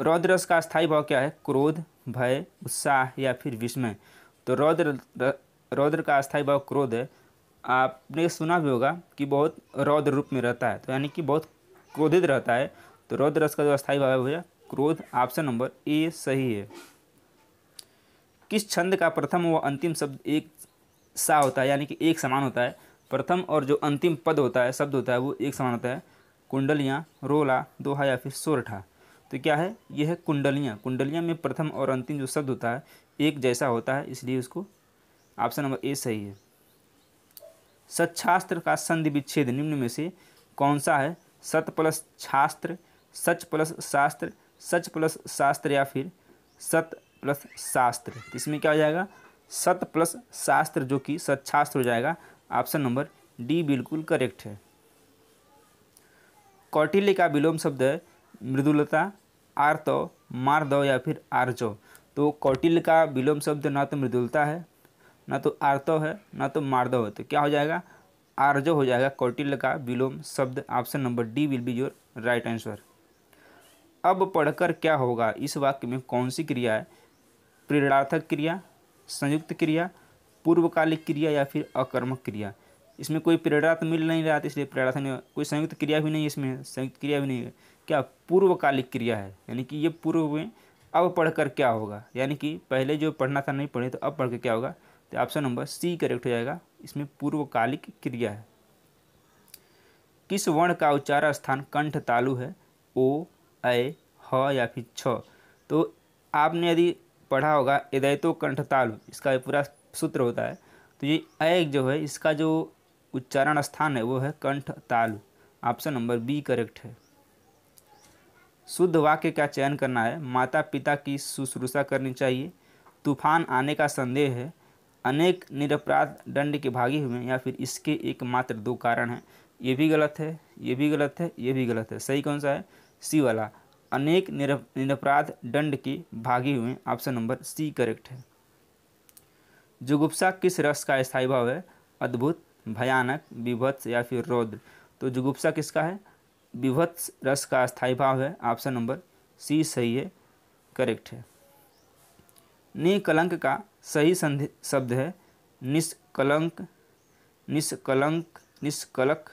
रौद्र रस का अस्थायी भाव क्या है? क्रोध, भय, उत्साह या फिर विस्मय। तो रौद्र का अस्थायी भाव क्रोध है। आपने सुना भी होगा कि बहुत रौद्र रूप में रहता है, तो यानी कि बहुत क्रोधित रहता है। तो रौद्र रस का जो अस्थायी भाव है भैया क्रोध, ऑप्शन नंबर ए सही है। किस छंद का प्रथम व अंतिम शब्द एक सा होता है, यानी कि एक समान होता है? प्रथम और जो अंतिम पद होता है, शब्द होता है, वो एक समान होता है। कुंडलियाँ, रोला, दोहा या फिर सोरठा। तो क्या है? यह है कुंडलियाँ। कुंडलियाँ में प्रथम और अंतिम जो शब्द होता है एक जैसा होता है, इसलिए उसको ऑप्शन नंबर ए सही है। सच्छास्त्र का संधि विच्छेद निम्न में से कौन सा है? सत प्लस छास्त्र, सच प्लस शास्त्र, सच प्लस शास्त्र या फिर सत प्लस शास्त्र। इसमें क्या हो जाएगा? सत प्लस शास्त्र जो कि सच्छास्त्र हो जाएगा। ऑप्शन नंबर डी बिल्कुल करेक्ट है। कौटिल्य का विलोम शब्द है मृदुलता, आर्तव, मार्दव या फिर आर्जव। तो कौटिल्य का विलोम शब्द ना तो मृदुलता है, ना तो आर्तव है, ना तो मार्दव है। तो क्या हो जाएगा? आर्जव हो जाएगा कौटिल्य का विलोम शब्द। Option number D will be your right answer. अब पढ़कर क्या होगा इस वाक्य में कौन सी क्रिया है? प्रेरणार्थक क्रिया, संयुक्त क्रिया, पूर्वकालिक क्रिया या फिर अकर्मक क्रिया। इसमें कोई प्रेरणा तो मिल नहीं रहा था, इसलिए प्रेरणा नहीं, कोई संयुक्त क्रिया भी नहीं, इसमें संयुक्त क्रिया भी नहीं है। क्या? पूर्वकालिक क्रिया है, यानी कि ये पूर्व में। अब पढ़कर क्या होगा, यानी कि पहले जो पढ़ना था नहीं पढ़े, तो अब पढ़कर क्या होगा? तो ऑप्शन नंबर सी करेक्ट हो जाएगा, इसमें पूर्वकालिक क्रिया है। किस वर्ण का उच्चार स्थान कंठ तालु है? ओ, ऐ, ह या फिर छ। तो आपने यदि पढ़ा होगा एदैतो कंठ तालु, इसका पूरा सूत्र होता है। तो ये ऐ जो है, इसका जो उच्चारण स्थान है वो है कंठ तालु। ऑप्शन नंबर बी करेक्ट है। शुद्ध वाक्य का चयन करना है। माता पिता की शुश्रूषा करनी चाहिए, तूफान आने का संदेह है, अनेक निरपराध दंड के भागी हुए, या फिर इसके एकमात्र दो कारण हैं। ये भी गलत है, ये भी गलत है, ये भी गलत है। सही कौन सा है? सी वाला, अनेक निरपराध दंड के भागी हुए। ऑप्शन नंबर सी करेक्ट है। जुगुप्सा किस रस का स्थायी भाव है? अद्भुत, भयानक, विभत्स या फिर रौद्र। तो जुगुप्सा किसका है? विभत्स रस का स्थायी भाव है। ऑप्शन नंबर सी सही है, करेक्ट है। निकलंक का सही शब्द है निष्कलंक, निष्कलंक, निष्कलक,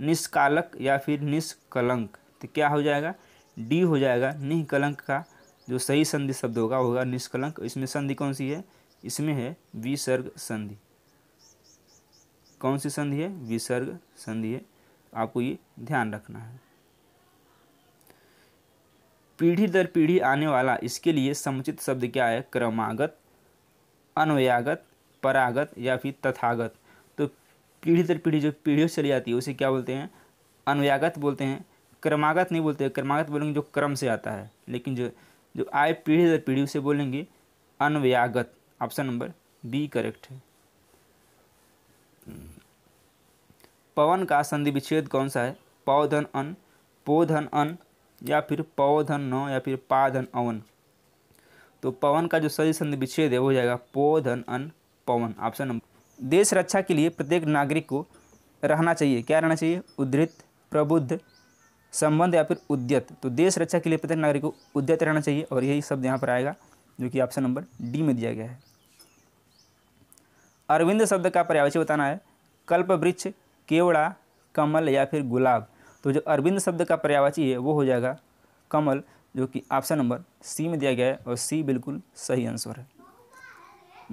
निष्कालक या फिर निष्कलंक। तो क्या हो जाएगा? डी हो जाएगा। निकलंक का जो सही संधि शब्द होगा होगा निष्कलंक। इसमें संधि कौन सी है? इसमें है विसर्ग संधि। कौन सी संधि है? विसर्ग संधि है, आपको ये ध्यान रखना है। पीढ़ी दर पीढ़ी आने वाला, इसके लिए समुचित शब्द क्या है? क्रमागत, अन्वयागत, परागत या फिर तथागत। तो पीढ़ी दर पीढ़ी जो पीढ़ियों से चली जाती है उसे क्या बोलते हैं? अन्वयागत बोलते हैं। क्रमागत नहीं बोलते, क्रमागत बोलेंगे जो क्रम से आता है, लेकिन जो आए पीढ़ी दर पीढ़ी उसे बोलेंगे अन्वयागत। ऑप्शन नंबर बी करेक्ट है। पवन का संधि विच्छेद कौन सा है? पौधन अन, पोधन अन या फिर पौधन न या फिर पाधन अवन। तो पवन का जो सही संधि विच्छेद है वो हो जाएगा पोधन अन पवन। Option number. देश रक्षा के लिए प्रत्येक नागरिक को रहना चाहिए, क्या रहना चाहिए? उद्धृत, प्रबुद्ध, संबंध या फिर उद्यत। तो देश रक्षा के लिए प्रत्येक नागरिक को उद्यत रहना चाहिए, और यही शब्द यहाँ पर आएगा जो कि ऑप्शन नंबर डी में दिया गया है। अरविंद शब्द का पर्यायवाची बताना है। कल्प वृक्ष, केवड़ा, कमल या फिर गुलाब। तो जो अरविंद शब्द का पर्यायवाची है वो हो जाएगा कमल, जो कि ऑप्शन नंबर सी में दिया गया है, और सी बिल्कुल सही आंसर है।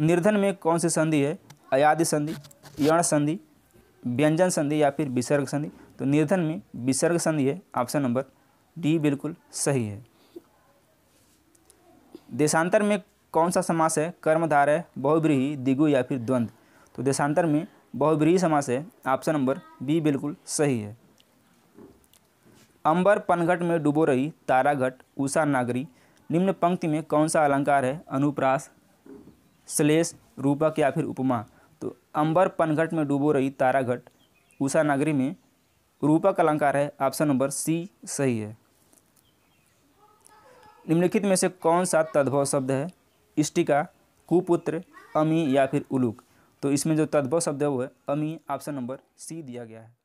निर्धन में कौन सी संधि है? अयादि संधि, यण संधि, व्यंजन संधि या फिर विसर्ग संधि। तो निर्धन में विसर्ग संधि है। ऑप्शन नंबर डी बिल्कुल सही है। देशांतर में कौन सा समास है? कर्मधारय है, बहुव्रीहि, द्विगु या फिर द्वंद्व। तो देशांतर में बहुव्रीहि समास है। ऑप्शन नंबर बी बिल्कुल सही है। अंबर पनघट में डूबो रही, ताराघट, उषा नागरी। निम्न पंक्ति में कौन सा अलंकार है? अनुप्रास, श्लेष, रूपक या फिर उपमा। तो अंबर पनघट में डूबो रही ताराघट, उषा नागरी में रूपक अलंकार है। ऑप्शन नंबर सी सही है। निम्नलिखित में से कौन सा तद्भव शब्द है? इष्टिका, कुपुत्र, अमी या फिर उलूक। तो इसमें जो तद्भव शब्द है वो है अमी। ऑप्शन नंबर सी दिया गया है।